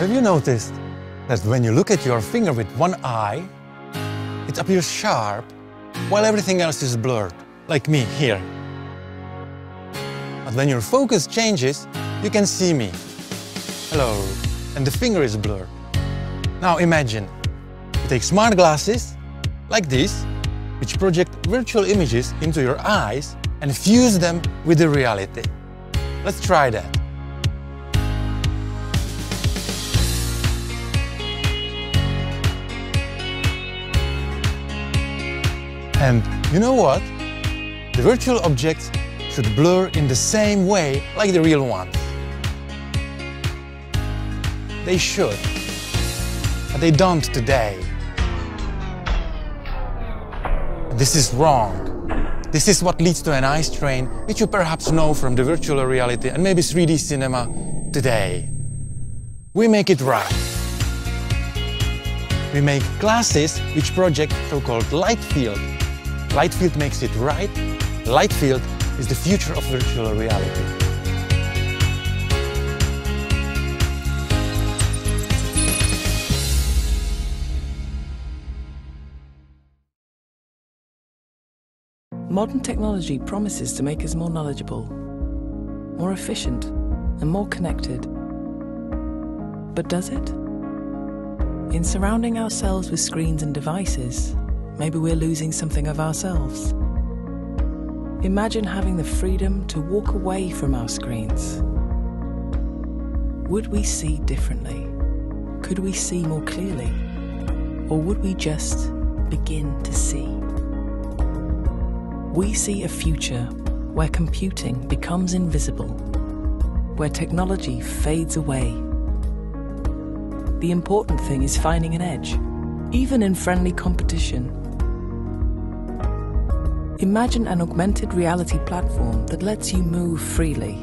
Have you noticed that when you look at your finger with one eye, it appears sharp while everything else is blurred, like me here? But when your focus changes, you can see me. Hello. And the finger is blurred. Now imagine, you take smart glasses, like these, which project virtual images into your eyes and fuse them with the reality. Let's try that. And you know what? The virtual objects should blur in the same way like the real ones. They should, but they don't today. This is wrong. This is what leads to an eye strain, which you perhaps know from the virtual reality and maybe 3D cinema today. We make it right. We make glasses which project so-called Lightfield. Lightfield makes it right. Lightfield is the future of virtual reality. Modern technology promises to make us more knowledgeable, more efficient, and more connected. But does it? In surrounding ourselves with screens and devices, maybe we're losing something of ourselves. Imagine having the freedom to walk away from our screens. Would we see differently? Could we see more clearly? Or would we just begin to see? We see a future where computing becomes invisible, where technology fades away. The important thing is finding an edge, even in friendly competition. Imagine an augmented reality platform that lets you move freely.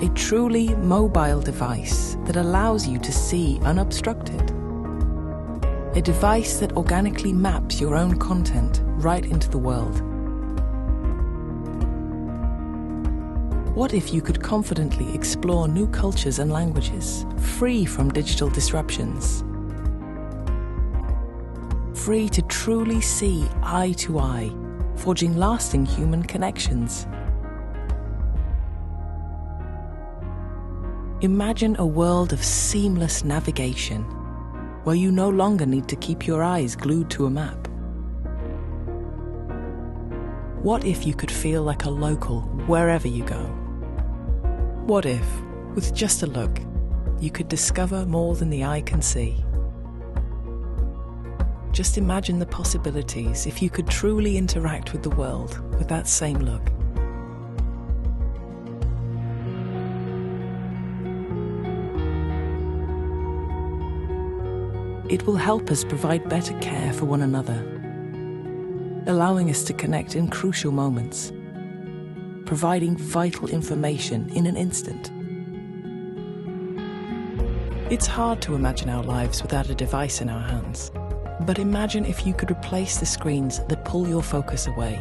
A truly mobile device that allows you to see unobstructed. A device that organically maps your own content right into the world. What if you could confidently explore new cultures and languages, free from digital disruptions? Free to truly see eye to eye, forging lasting human connections. Imagine a world of seamless navigation, where you no longer need to keep your eyes glued to a map. What if you could feel like a local wherever you go? What if, with just a look, you could discover more than the eye can see? Just imagine the possibilities if you could truly interact with the world with that same look. It will help us provide better care for one another, allowing us to connect in crucial moments, providing vital information in an instant. It's hard to imagine our lives without a device in our hands, but imagine if you could replace the screens that pull your focus away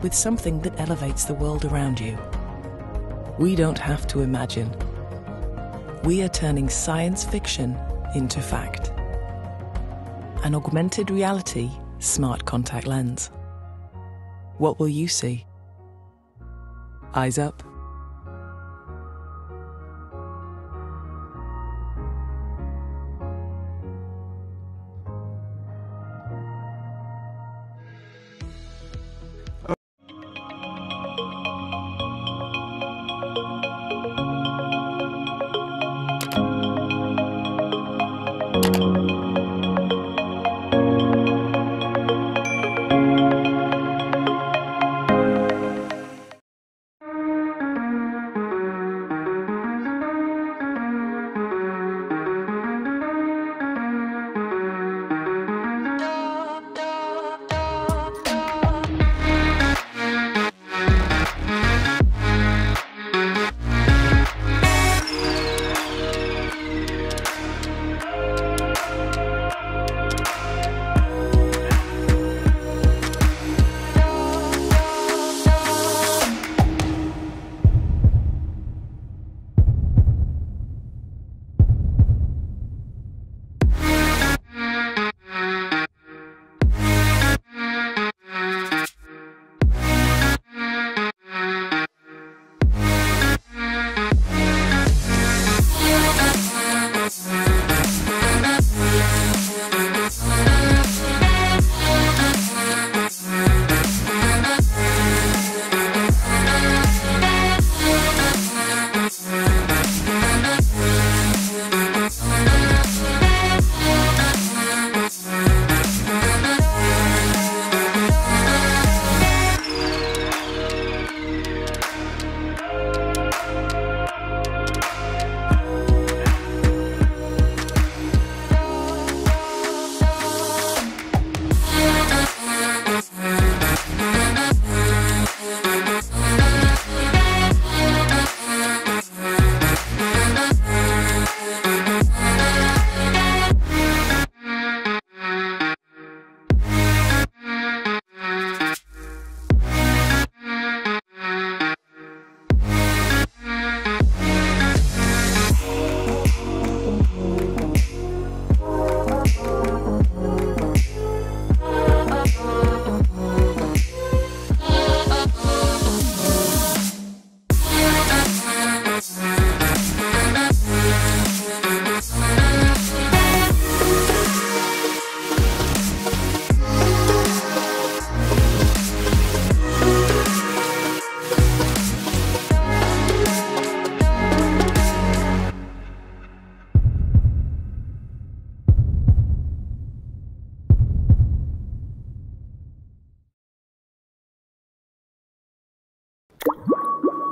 with something that elevates the world around you. We don't have to imagine. We are turning science fiction into fact. An augmented reality smart contact lens. What will you see? Eyes up.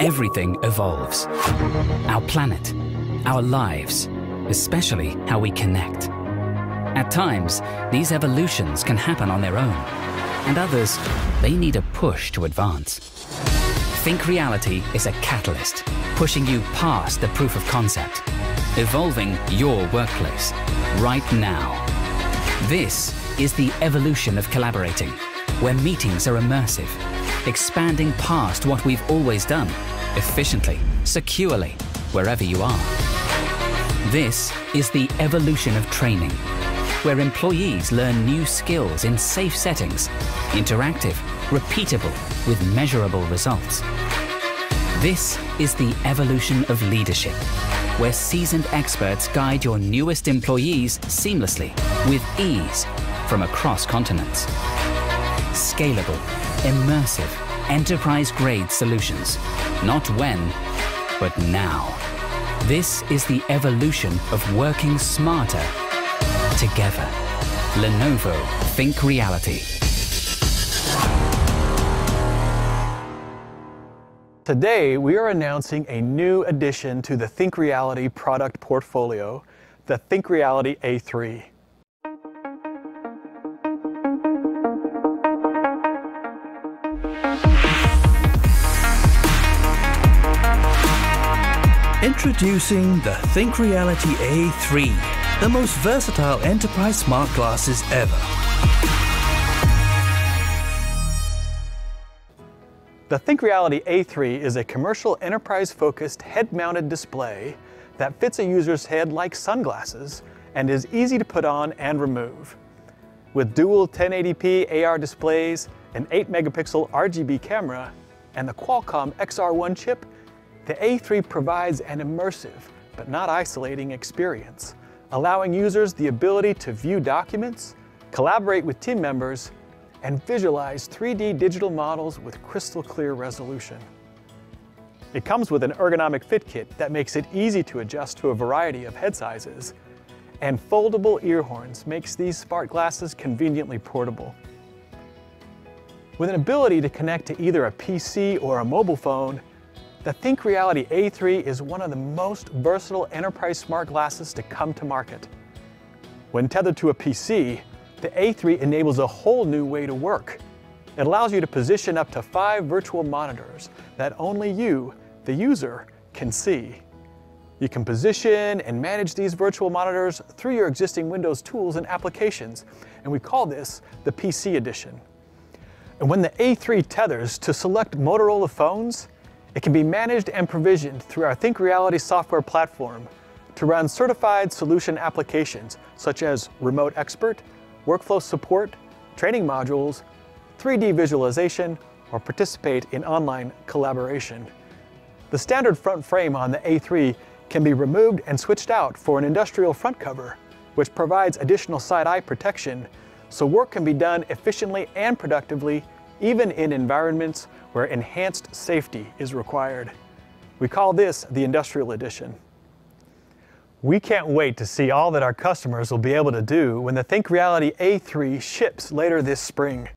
everything evolves. Our planet, our lives, especially how we connect. At times, these evolutions can happen on their own, and others, they need a push to advance. ThinkReality is a catalyst, pushing you past the proof of concept, evolving your workplace right now. This is the evolution of collaborating, where meetings are immersive, expanding past what we've always done, efficiently, securely, wherever you are. This is the evolution of training, where employees learn new skills in safe settings, interactive, repeatable, with measurable results. This is the evolution of leadership, where seasoned experts guide your newest employees seamlessly, with ease, from across continents. Scalable, immersive, enterprise-grade solutions. Not when, but now. This is the evolution of working smarter together. Lenovo ThinkReality. Today, we are announcing a new addition to the ThinkReality product portfolio, the ThinkReality A3. Introducing the ThinkReality A3, the most versatile enterprise smart glasses ever. The ThinkReality A3 is a commercial enterprise-focused head-mounted display that fits a user's head like sunglasses and is easy to put on and remove. With dual 1080p AR displays, an 8-megapixel RGB camera, and the Qualcomm XR1 chip, the A3 provides an immersive, but not isolating experience, allowing users the ability to view documents, collaborate with team members, and visualize 3D digital models with crystal clear resolution. It comes with an ergonomic fit kit that makes it easy to adjust to a variety of head sizes, and foldable ear horns makes these smart glasses conveniently portable. With an ability to connect to either a PC or a mobile phone, the ThinkReality A3 is one of the most versatile enterprise smart glasses to come to market. When tethered to a PC, the A3 enables a whole new way to work. It allows you to position up to 5 virtual monitors that only you, the user, can see. You can position and manage these virtual monitors through your existing Windows tools and applications, and we call this the PC edition. And when the A3 tethers to select Motorola phones, it can be managed and provisioned through our ThinkReality software platform to run certified solution applications such as Remote Expert, workflow support, training modules, 3D visualization, or participate in online collaboration. The standard front frame on the A3 can be removed and switched out for an industrial front cover, which provides additional side-eye protection, so work can be done efficiently and productively, even in environments where enhanced safety is required. We call this the Industrial Edition. We can't wait to see all that our customers will be able to do when the ThinkReality A3 ships later this spring.